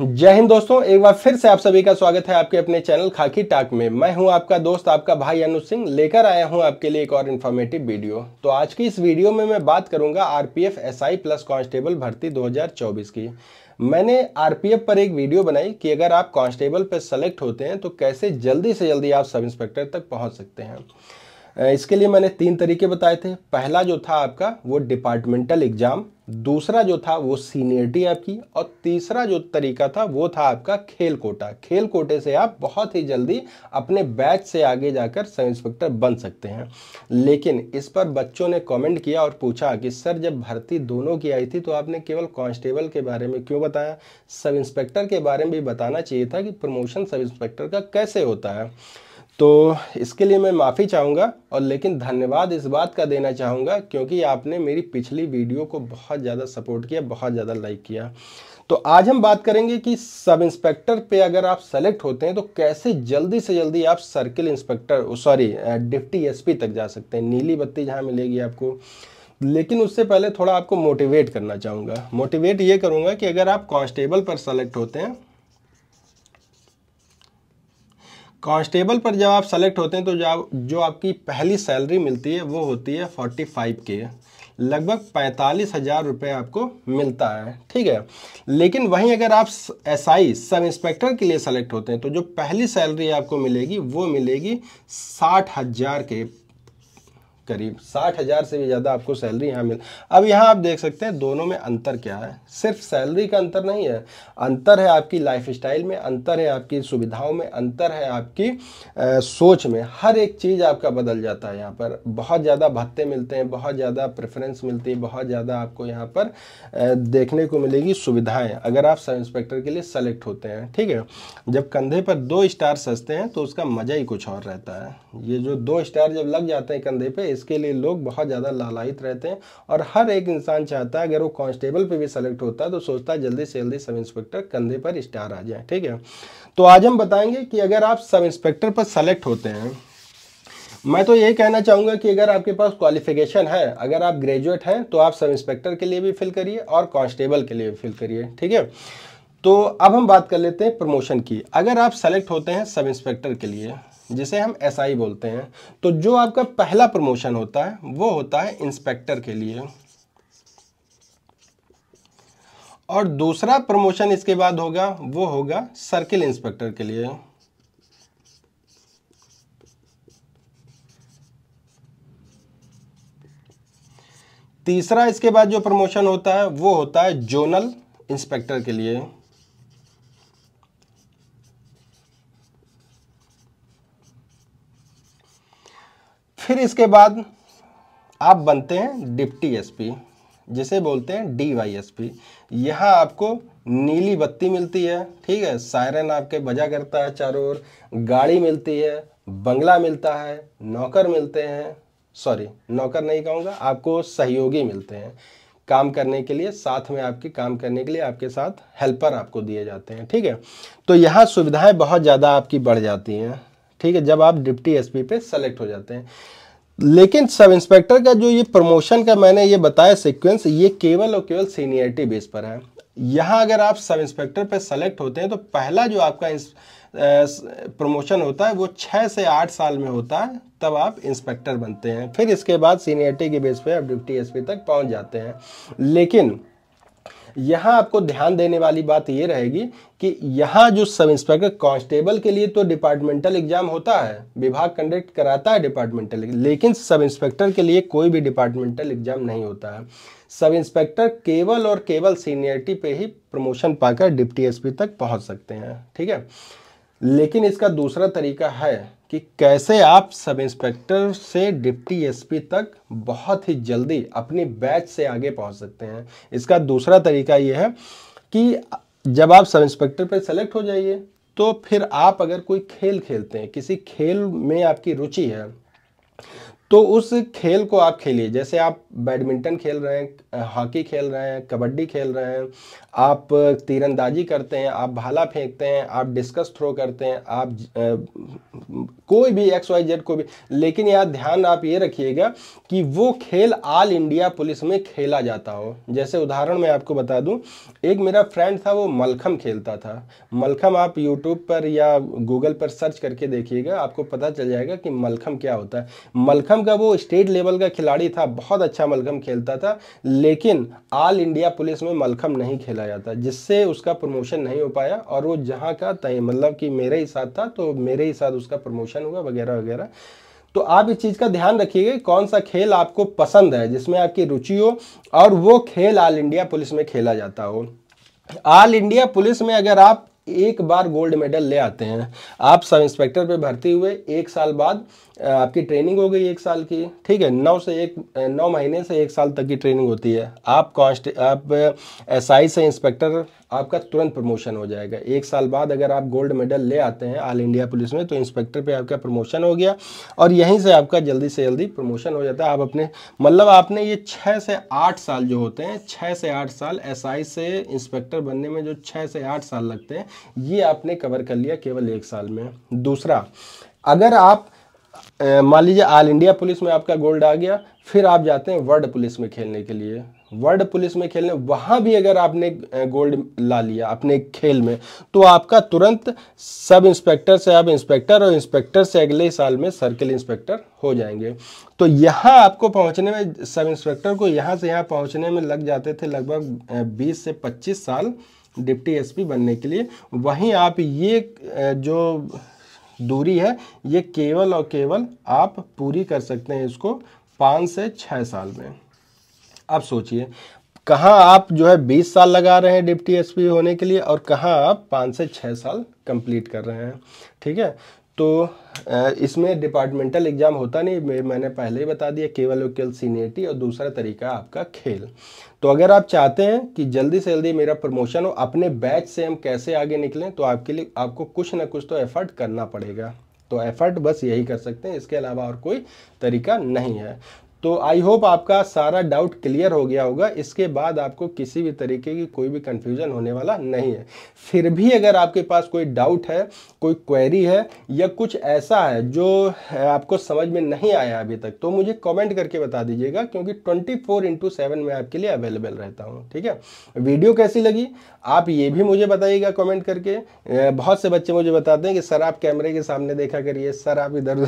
जय हिंद दोस्तों, एक बार फिर से आप सभी का स्वागत है आपके अपने चैनल खाकी टाक में। मैं हूं आपका दोस्त, आपका भाई अनु सिंह, लेकर आया हूं आपके लिए एक और इन्फॉर्मेटिव वीडियो। तो आज की इस वीडियो में मैं बात करूंगा आरपीएफ एसआई प्लस कांस्टेबल भर्ती 2024 की। मैंने आरपीएफ पर एक वीडियो बनाई कि अगर आप कांस्टेबल पर सेलेक्ट होते हैं तो कैसे जल्दी से जल्दी आप सब इंस्पेक्टर तक पहुँच सकते हैं। इसके लिए मैंने तीन तरीके बताए थे। पहला जो था आपका वो डिपार्टमेंटल एग्ज़ाम, दूसरा जो था वो सीनियरिटी आपकी, और तीसरा जो तरीका था वो था आपका खेल कोटा। खेल कोटे से आप बहुत ही जल्दी अपने बैच से आगे जाकर सब इंस्पेक्टर बन सकते हैं। लेकिन इस पर बच्चों ने कमेंट किया और पूछा कि सर जब भर्ती दोनों की आई थी तो आपने केवल कांस्टेबल के बारे में क्यों बताया, सब इंस्पेक्टर के बारे में भी बताना चाहिए था कि प्रमोशन सब इंस्पेक्टर का कैसे होता है। तो इसके लिए मैं माफ़ी चाहूँगा और लेकिन धन्यवाद इस बात का देना चाहूँगा क्योंकि आपने मेरी पिछली वीडियो को बहुत ज़्यादा सपोर्ट किया, बहुत ज़्यादा लाइक किया। तो आज हम बात करेंगे कि सब इंस्पेक्टर पे अगर आप सेलेक्ट होते हैं तो कैसे जल्दी से जल्दी आप circle inspector deputy S P तक जा सकते हैं। नीली बत्ती जहाँ मिलेगी आपको। लेकिन उससे पहले थोड़ा आपको मोटिवेट करना चाहूँगा। मोटिवेट ये करूँगा कि अगर आप कांस्टेबल पर सेलेक्ट होते हैं, कांस्टेबल पर जब आप सेलेक्ट होते हैं तो जो आपकी पहली सैलरी मिलती है वो होती है 45K, लगभग 45,000 रुपये आपको मिलता है, ठीक है। लेकिन वहीं अगर आप एसआई सब इंस्पेक्टर के लिए सेलेक्ट होते हैं तो जो पहली सैलरी आपको मिलेगी वो मिलेगी 60,000 के करीब। 60,000 से भी ज़्यादा आपको सैलरी यहाँ मिल। अब यहाँ आप देख सकते हैं दोनों में अंतर क्या है। सिर्फ सैलरी का अंतर नहीं है, अंतर है आपकी लाइफस्टाइल में, अंतर है आपकी सुविधाओं में, अंतर है आपकी सोच में। हर एक चीज़ आपका बदल जाता है। यहाँ पर बहुत ज़्यादा भत्ते मिलते हैं, बहुत ज़्यादा प्रेफरेंस मिलती है, बहुत ज़्यादा आपको यहाँ पर देखने को मिलेगी सुविधाएँ अगर आप सब इंस्पेक्टर के लिए सेलेक्ट होते हैं, ठीक है। जब कंधे पर 2 स्टार सजते हैं तो उसका मज़ा ही कुछ और रहता है। ये जो 2 स्टार जब लग जाते हैं कंधे पर, इसके लिए लोग बहुत ज़्यादा लालायित रहते हैं और हर एक इंसान चाहता है अगर वो कांस्टेबल पे भी सेलेक्ट होता है तो सोचता है जल्दी से जल्दी सब इंस्पेक्टर कंधे पर स्टार आ जाए, ठीक है। तो आज हम बताएंगे कि अगर आप सब इंस्पेक्टर पर सेलेक्ट होते हैं, मैं तो यही कहना चाहूँगा कि अगर आपके पास क्वालिफिकेशन है, अगर आप ग्रेजुएट हैं तो आप सब इंस्पेक्टर के लिए भी फिल करिए और कांस्टेबल के लिए भी फिल करिए, ठीक है। तो अब हम बात कर लेते हैं प्रमोशन की। अगर आप सेलेक्ट होते हैं सब इंस्पेक्टर के लिए, जिसे हम एसआई बोलते हैं, तो जो आपका पहला प्रमोशन होता है वो होता है इंस्पेक्टर के लिए, और दूसरा प्रमोशन इसके बाद होगा वो होगा सर्कल इंस्पेक्टर के लिए। तीसरा इसके बाद जो प्रमोशन होता है वो होता है जोनल इंस्पेक्टर के लिए, फिर इसके बाद आप बनते हैं डिप्टी एस पी, जिसे बोलते हैं DYSP। यहाँ आपको नीली बत्ती मिलती है, ठीक है। सायरन आपके बजा करता है चारों ओर, गाड़ी मिलती है, बंगला मिलता है, नौकर मिलते हैं, सॉरी नौकर नहीं कहूँगा, आपको सहयोगी मिलते हैं काम करने के लिए, साथ में आपके काम करने के लिए आपके साथ हेल्पर आपको दिए जाते हैं, ठीक है। तो यहाँ सुविधाएँ बहुत ज़्यादा आपकी बढ़ जाती हैं, ठीक है, जब आप डिप्टी एसपी पे सेलेक्ट हो जाते हैं। लेकिन सब इंस्पेक्टर का जो ये प्रमोशन का मैंने ये बताया सीक्वेंस, ये केवल और केवल सीनियरिटी बेस पर है। यहाँ अगर आप सब इंस्पेक्टर पे सेलेक्ट होते हैं तो पहला जो आपका प्रमोशन होता है वो 6 से 8 साल में होता है, तब आप इंस्पेक्टर बनते हैं। फिर इसके बाद सीनियरिटी के बेस पर आप डिप्टी एसपी तक पहुँच जाते हैं। लेकिन यहाँ आपको ध्यान देने वाली बात ये रहेगी कि यहाँ जो सब इंस्पेक्टर कांस्टेबल के लिए तो डिपार्टमेंटल एग्ज़ाम होता है, विभाग कंडक्ट कराता है डिपार्टमेंटल, लेकिन सब इंस्पेक्टर के लिए कोई भी डिपार्टमेंटल एग्ज़ाम नहीं होता है। सब इंस्पेक्टर केवल और केवल सीनियरिटी पे ही प्रमोशन पाकर डिप्टी एसपी तक पहुँच सकते हैं, ठीक है। लेकिन इसका दूसरा तरीका है कि कैसे आप सब इंस्पेक्टर से डिप्टी एसपी तक बहुत ही जल्दी अपने बैच से आगे पहुंच सकते हैं। इसका दूसरा तरीका ये है कि जब आप सब इंस्पेक्टर पर सेलेक्ट हो जाइए तो फिर आप अगर कोई खेल खेलते हैं, किसी खेल में आपकी रुचि है, तो उस खेल को आप खेलिए। जैसे आप बैडमिंटन खेल रहे हैं, हॉकी खेल रहे हैं, कबड्डी खेल रहे हैं, आप तीरंदाजी करते हैं, आप भाला फेंकते हैं, आप डिस्कस थ्रो करते हैं, आप कोई भी XYZ को भी, लेकिन यार ध्यान आप ये रखिएगा कि वो खेल आल इंडिया पुलिस में खेला जाता हो। जैसे उदाहरण मैं आपको बता दूं, एक मेरा फ्रेंड था वो मलखम खेलता था। मलखम आप यूट्यूब पर या गूगल पर सर्च करके देखिएगा, आपको पता चल जाएगा कि मलखम क्या होता है। मलखम का वो स्टेट लेवल का खिलाड़ी था, बहुत अच्छा मलखम खेलता था, लेकिन आल इंडिया पुलिस में मलखम नहीं खेला जाता, जिससे उसका प्रमोशन नहीं हो पाया। और वो जहाँ का तय, मतलब कि मेरे ही साथ था तो मेरे ही साथ उसका प्रमोशन हुआ वगैरह वगैरह। तो आप इस चीज़ का ध्यान रखिएगा कौन सा खेल आपको पसंद है, जिसमें आपकी रुचि हो और वो खेल ऑल इंडिया पुलिस में खेला जाता हो। ऑल इंडिया पुलिस में अगर आप एक बार गोल्ड मेडल ले आते हैं, आप सब इंस्पेक्टर पे भर्ती हुए, एक साल बाद आपकी ट्रेनिंग हो गई, एक साल की, ठीक है, 9 महीने से 1 साल तक की ट्रेनिंग होती है। आप SI से इंस्पेक्टर, आपका तुरंत प्रमोशन हो जाएगा। 1 साल बाद अगर आप गोल्ड मेडल ले आते हैं ऑल इंडिया पुलिस में, तो इंस्पेक्टर पे आपका प्रमोशन हो गया और यहीं से आपका जल्दी से जल्दी प्रमोशन हो जाता है। आप अपने, मतलब आपने ये 6 से 8 साल जो होते हैं, 6 से 8 साल SI से इंस्पेक्टर बनने में जो 6 से 8 साल लगते हैं, ये आपने कवर कर लिया केवल 1 साल में। दूसरा, अगर आप मान लीजिए ऑल इंडिया पुलिस में आपका गोल्ड आ गया, फिर आप जाते हैं वर्ल्ड पुलिस में खेलने के लिए। वर्ल्ड पुलिस में खेलने, वहाँ भी अगर आपने गोल्ड ला लिया अपने खेल में, तो आपका तुरंत सब इंस्पेक्टर से आप इंस्पेक्टर, और इंस्पेक्टर से अगले साल में सर्कल इंस्पेक्टर हो जाएंगे। तो यहाँ आपको पहुँचने में, सब इंस्पेक्टर को यहाँ से यहाँ पहुँचने में लग जाते थे लगभग 20 से 25 साल डिप्टी SP बनने के लिए। वहीं आप ये जो दूरी है, ये केवल और केवल आप पूरी कर सकते हैं इसको 5 से 6 साल में। अब सोचिए, कहाँ आप जो है 20 साल लगा रहे हैं डिप्टी SP होने के लिए, और कहाँ आप 5 से 6 साल कंप्लीट कर रहे हैं, ठीक है। तो इसमें डिपार्टमेंटल एग्ज़ाम होता नहीं, मैंने पहले ही बता दिया, केवल और केवल सीनियरिटी, और दूसरा तरीका आपका खेल। तो अगर आप चाहते हैं कि जल्दी से जल्दी मेरा प्रमोशन हो, अपने बैच से हम कैसे आगे निकलें, तो आपके लिए आपको कुछ ना कुछ तो एफर्ट करना पड़ेगा। तो एफर्ट बस यही कर सकते हैं, इसके अलावा और कोई तरीका नहीं है। तो आई होप आपका सारा डाउट क्लियर हो गया होगा। इसके बाद आपको किसी भी तरीके की कोई भी कन्फ्यूज़न होने वाला नहीं है। फिर भी अगर आपके पास कोई डाउट है, कोई क्वेरी है, या कुछ ऐसा है जो आपको समझ में नहीं आया अभी तक, तो मुझे कमेंट करके बता दीजिएगा, क्योंकि 24/7 मैं आपके लिए अवेलेबल रहता हूँ, ठीक है। वीडियो कैसी लगी आप ये भी मुझे बताइएगा कमेंट करके। बहुत से बच्चे मुझे बताते हैं कि सर आप कैमरे के सामने देखा करिए, सर आप इधर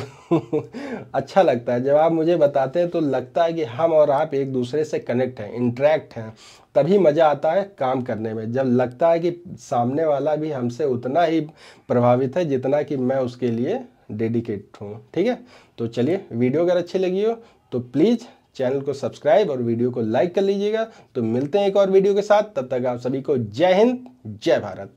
अच्छा लगता है। जब आप मुझे बताते हैं तो लगता है कि हम और आप एक दूसरे से कनेक्ट हैं, इंटरेक्ट हैं, तभी मज़ा आता है काम करने में। जब लगता है कि सामने वाला भी हमसे उतना ही प्रभावित है जितना कि मैं उसके लिए डेडिकेट हूँ, ठीक है। तो चलिए, वीडियो अगर अच्छी लगी हो तो प्लीज़ चैनल को सब्सक्राइब और वीडियो को लाइक कर लीजिएगा। तो मिलते हैं एक और वीडियो के साथ, तब तक आप सभी को जय हिंद, जय भारत।